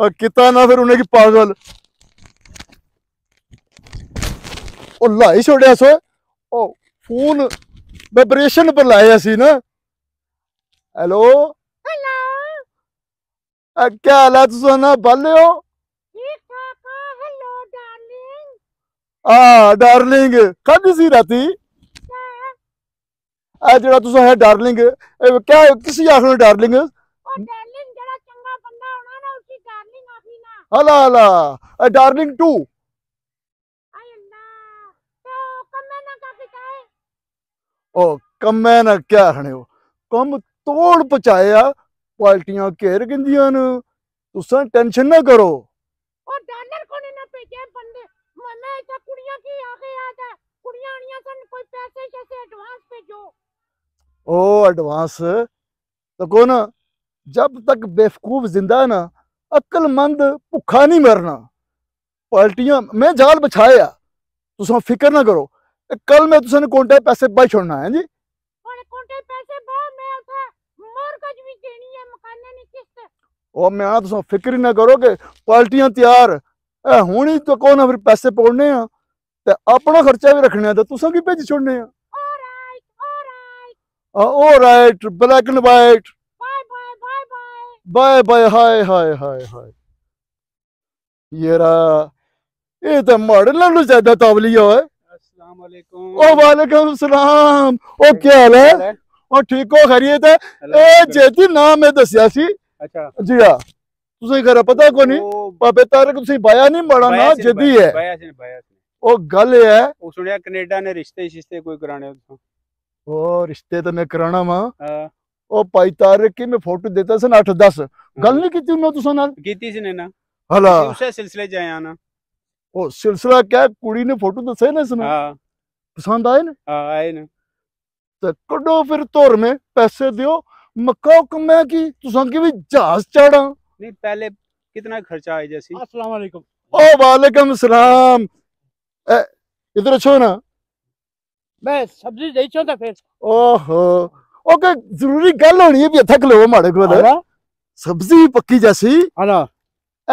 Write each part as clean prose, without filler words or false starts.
और कितना ना फिर उन्हें की पागल और लाई छोड़े सो ओ फोन वाइब्रेशन पर लाया सी ना। हेलो क्या हालात सुना बल हो आ डार्लिंग कद सी राती आ जरा तुसा है डार्लिंग क्या किसी आखना डार्लिंग ओ डार्लिंग जरा चंगा बंदा होना ना उसी डार्लिंग आखी ना हला हला डार्लिंग टू आई अल्लाह तो कम ना का पिटाए ओ कम ना क्या हने हो कम तोड़ पचाया पार्टियां घेर गंदियां न तुसा टेंशन ना करो ओ डॉलर कोने ना भेजे बंदे मने इता कुड़ियां की आगे आ जा कुड़ियां आनियां सन कोई पैसे जैसे एडवांस भेजो ओ एडवांस तो को ना जब तक बेवकूफ जिंदा ना अक्लमंद भुखा नहीं मरना। पार्टियां मैं जाल बिछाया तुसा फिक्र ना करो कल मैं तुसा ने कोंटे पैसे पाई छोड़ना है जी और कोंटे पैसे बा मैं उठा मोरगज भी देनी है मकाने नी किस्त ओ मैं तुसा फिक्र ना करो के पार्टियां तैयार ए हुणी तो को ना फिर पैसे पौड़ने हैं ते अपना खर्चा भी रखने तो तुसा की भेज छोड़ने हैं all right black and white bye bye bye bye hi hi hi hi yara ye ta model nu zyada tawliya hoye assalam alaikum o walaikum assalam o kya hal hai o theek ho khariyat hai e jeti naam hai dasya si acha ji ha tuse ghar pata ko nahi babe tarik tusi baya nahi mara na jedi hai baya se o gall hai o sunniya canada ne rishte shiste koi karane ho ओ रिश्ते तो मैं कराना मां ओ भाई तारिक की मैं photo देता सन 8-10 गल नहीं कीती उन्होंने तुसा नाल कीती सी ने ना हला उसे सिलसिले जाए आना ओ सिलसिला क्या कुड़ी ने फोटो दसे ना सुना हां पसंद आए ना हां आए ना तो कड़ो फिर तोर में पैसे दियो मक्का कमे की तुसा की भी जहाज चढ़ा नहीं पहले कितना खर्चा आए जैसी अस्सलाम वालेकुम ओ वालेकुम सलाम इधर छो ना मैं सब्जी दे छोंदा फिर ओहो ओके जरूरी गल होनी है भी थक लो माड़े को सब्जी पक्की जैसी हां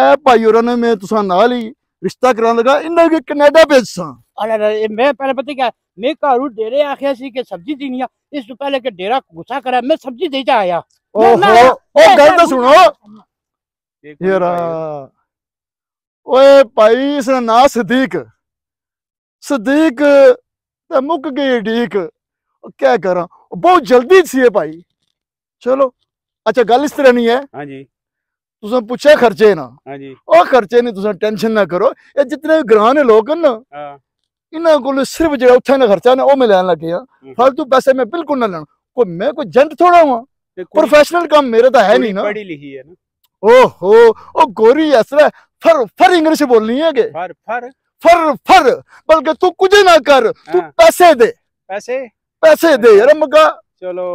ए भाई और ने मैं तुसा नाल ही रिश्ता करान लगा इना के कनाडा भेजसा अरे मैं पहले पता क्या मैं कारू डेरे आख्या सी के सब्जी देनिया इस तो पहले के डेरा गुस्सा करा मैं सब्जी देता आया ओहो ओ गल तो सुनो येरा ओए भाई इसका नाम सिद्दीक मुक गई ठीक क्या करा बहुत जल्दी सी है भाई चलो अच्छा गल इस तरह नहीं है हाँ जी तुसा पूछा खर्चे ना हाँ जी और खर्चे नहीं तुसा टेंशन ना करो ये जितने ग्रां ने लोग ना इन्हां कोल सिर्फ जो उठा ना खर्चा ना वो मैं लैन लगे फालतू पैसे मैं बिल्कुल ना लैन कोई मैं कोई जंट थोड़ा हुआ प्रोफेशनल काम मेरा तो है नहीं ना पढ़ी लिखी है ना ओहो गोरी ऐसा फर फर इंग्लिश बोलनी है फर फर बल्कि तू कुछ ना कर तू पैसे दे पैसे पैसे दे यार मगा चलो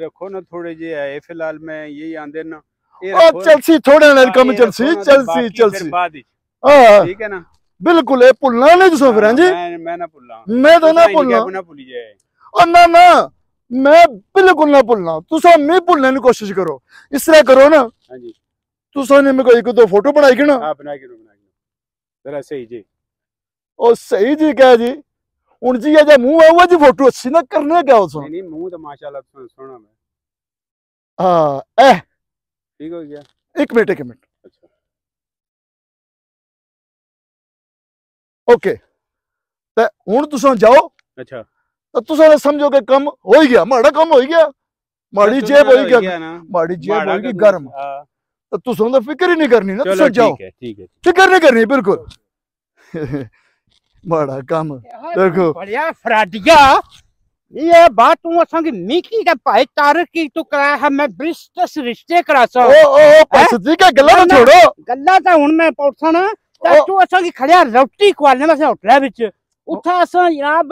रखो ना थोड़े जे आए फिलहाल मैं यही आंदे ना ओ चलसी थोड़े ना कम चलसी चलसी चलसी हां ठीक है ना बिल्कुल ए भूलना नहीं तुसा फिर जी मैं ना भूलना मैं तो ना भूलना ना भूली जाए ओ ना ना मैं बिल्कुल ना भूलना तुसा मैं भूलने की कोशिश करो इस तरह करो ना हां जी तुसा ने मेरे को एक दो फोटो बनाई के ना हां बना के जरा सही जी ओ सही जी क्या जी उन जी अजा मुंह आवा जी फोटो अच्छी ना करने क्या हो सुन नहीं मुंह तो माशाल्लाह सोना मैं हां ए ठीक हो गया एक मिनट अच्छा ओके ते हुन तुसा जाओ अच्छा तो तुसा ने समझो के कम हो ही गया माड़ा कम हो ही गया माड़ी जेब हो गया माड़ी जेब हो गई गर्म तो तुसा ने फिक्र ही नहीं करनी ना तुसा जाओ ठीक है फिक्र नहीं करनी बिल्कुल बड़ा काम देखो बढ़िया फराडिया ये बात तू असंग मिकी का भाई तारक की तो कराया है मैं ब्रिस्टस रिश्ते करासा ओ पसदी का गल्ला ना छोड़ो गल्ला ता हुन मैं पौसा ना तू असंग खड़या रोटी खवाने में से होटल विच उठा असा जनाब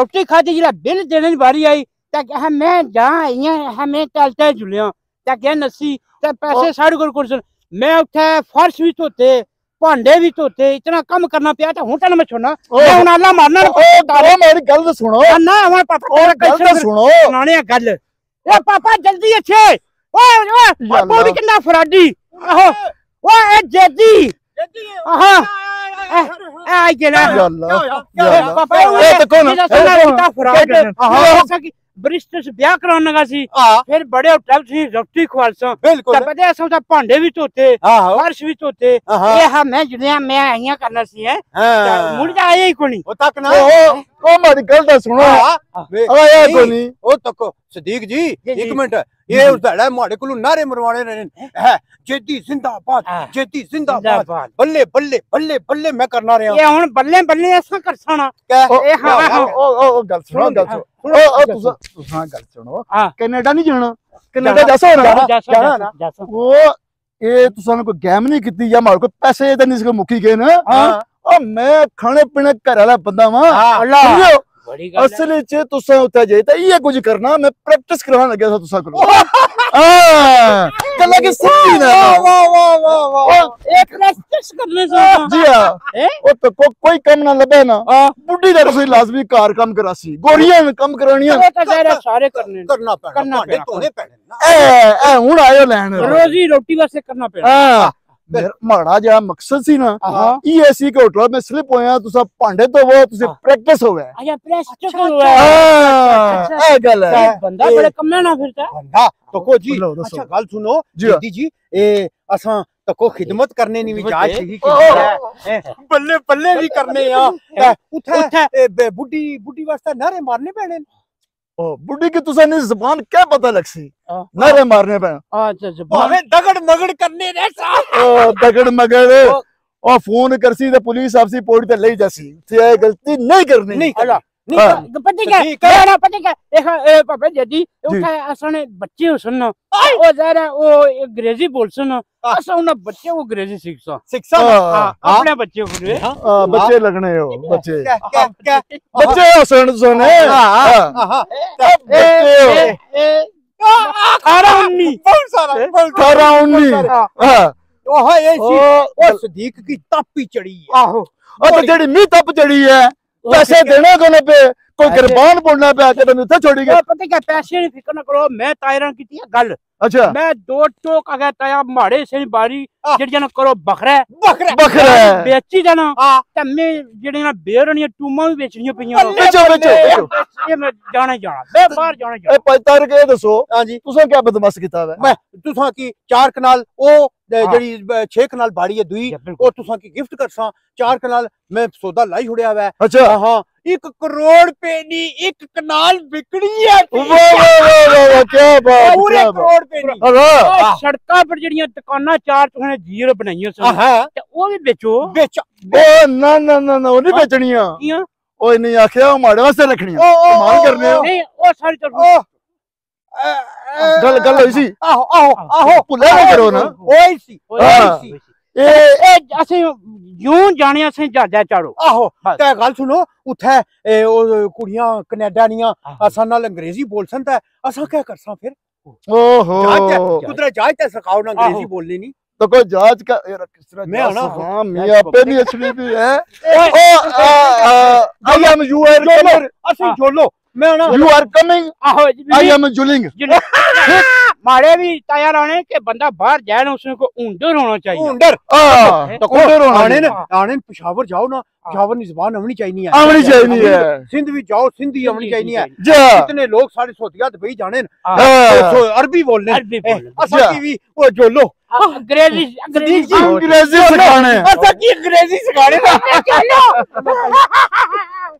रोटी खादी जिला बिल देने दी बारी आई ता मैं जा आईया हमें चलते जुलिया ता के नसी ते पैसे साढ़े कोल कुछ मैं उठे फर्श भी धोते भांडे भी धोते इतना कम करना पिया ते हुन तने मैं छोड़ना मैं हुन आला मारना ओ तारे मेरी गल सुनो ना हमें पता गल सुनो सुनाने गल ए पापा जल्दी अच्छे ओए ओए पूरी किन्ना फराडी आहो ओए जेदी जेदी आहा ए गेला यार पापा ए तो कौन किन्ना फराडी आहा बरिस्टर से ब्याह कराने का सी फिर बड़े होटल से रोटी खवालसा तब दे ऐसा तो भांडे भी धोते फर्श भी धोते ये हां मैं जुड़िया मैं आईया करना सी है मुड़ जा आई कोनी ओ तक ना ओ मारी गल दा सुनो ओ ये कोनी ओ तको सदीक जी एक मिनट ये उड़ाड़ा मारे कोलो नारे मरवाने रहे है जेदी जिंदाबाद बल्ले बल्ले बल्ले बल्ले मैं करना रहा ये हुन बल्ले बल्ले ऐसा करसाना ए हां ओ गल सुनो कनाडा नहीं जाना कनाडा जासो ना वो ये तुसाने कोई गैम नहीं कीती या मार को पैसे दे नहीं सके मुक्की गए ना और मैं खाने पीने घर वाला बंदा वां अल्लाह असली च तुसा उठा जाता ये कुछ करना मैं प्रैक्टिस करवाने लगा था तुसा को हां कला की सीन वाह वाह वाह वाह एक प्रैक्टिस करने से जी हां ओ तो कोई काम ना लबे ना बुड्ढी दा तुसी लाजमी कार काम करासी गोरियां में काम करानियां सारे करने करना पैना भांडे धोने पैने ए हुन आयो लैन रोजी रोटी वास्ते करना पैना हां माड़ा जहा मकसद सी ना ई ऐसी के होटल में स्लिप होया तुसा पांडे तो वो तुसे प्रैक्टिस होवे अच्छा प्रैक्टिस होवे हां ए गल है बंदा बड़े कमला ना फिरता बंदा तको जी अच्छा गल सुनो दीदी जी ए असा तको खिदमत करने नी विचार सी कि बल्ले बल्ले भी करने आ उठे बुड्ढी बुड्ढी वास्ते नारे मारने पैने ओ बुड्ढी की तुसा ने जुबान क्या पता लगसी नारे मारने पे अच्छा जुबान अबे दगड़ मगड़ करने रे साहब ओ दगड़ मगड़ ओ फोन करसी तो पुलिस आपसी पोड़ी ते ले जासी ते गलती नहीं करनी नहीं अल्लाह नहीं पता क्या ए पापा जदी उठा असने बच्चे हुसन ओ जरा ओ अंग्रेजी बोलसन असना बच्चे वो अंग्रेजी शिक्षा शिक्षा अपने बच्चे पूरे बच्चे लगने हो बच्चे बच्चे हुसन सुने हां ए खराउनी बहुत सारा खराउनी हां ओहो ए ओ सदीक की तापी चढ़ी है आहो ओ तो जेडी मी तप चढ़ी है पैसे देने को ना पे कोई कुर्बान बोलना पे आके तुम इथे छोड़ी गए पता क्या पैसे नहीं फिकर ना करो मैं तायरा कीती है गल अच्छा मैं दो टोक अगर ताया माड़े से बारी जड़िया ना करो बकरा बकरा बकरा बेची जाना ते मैं जड़िया ना बेरनिया टूमा भी बेचनी पईया बेचो बेचो ये मैं जाने जाना बे बाहर जाने जाना ए पता रे के दसो हां जी तुसा क्या बदमाश कीता है मैं तुसा की चार कनाल ओ जड़ी 6 कनाल बाड़ी है दुई और तुसा की गिफ्ट करसा चार कनाल मैं सौदा लाई हुड़या है अच्छा हां 1 करोड़ पे नी 1 कनाल बिकड़ी है वाह वाह वाह क्या बात पूरे करोड़ पे नी अरे सड़का पर जड़ियां दुकाना चार तुने जीरो बनाईया सन ते ओ भी बेचो बेच ओ ना ना ना ना ओ नहीं बेचनियां क्यों ओ नहीं आखया हमारे वास्ते रखनियां मार करने नहीं ओ सारी चल गल गल होई सी आहो आहो आहो भुले ना करो ना ओई सी ओई ए असे यूं जाने असे जादा चाड़ो आहो ते गल सुनो उठे ओ कुड़ियां कनाडा नीया असा नाल अंग्रेजी बोलसन ते असा क्या करसा फिर ओहो कुदरा जाज ते सखाओ ना अंग्रेजी बोलनी नहीं तो को जाज का किस तरह मैं ना हां मैं आपे नहीं असली भी है ओ आई एम यू आर कमर असे झोलो मैं ना यू आर कमिंग आहो आई एम जुलिंग मारे भी तैयार होने के बंदा बाहर जाए ना उसने को ऊंडर होना चाहिए ऊंडर तो ऊंडर होना आने ना आने पेशावर जाओ ना पेशावर की जुबान हमनी चाहिए हमनी चाहिए सिंध भी जाओ सिंधी हमनी चाहिए कितने लोग सारे सोतिया दुबई जाने अरबी बोलने असली टीवी वो जो लो अंग्रेजी अंग्रेजी अंग्रेजी सिखाने असली अंग्रेजी सिखाने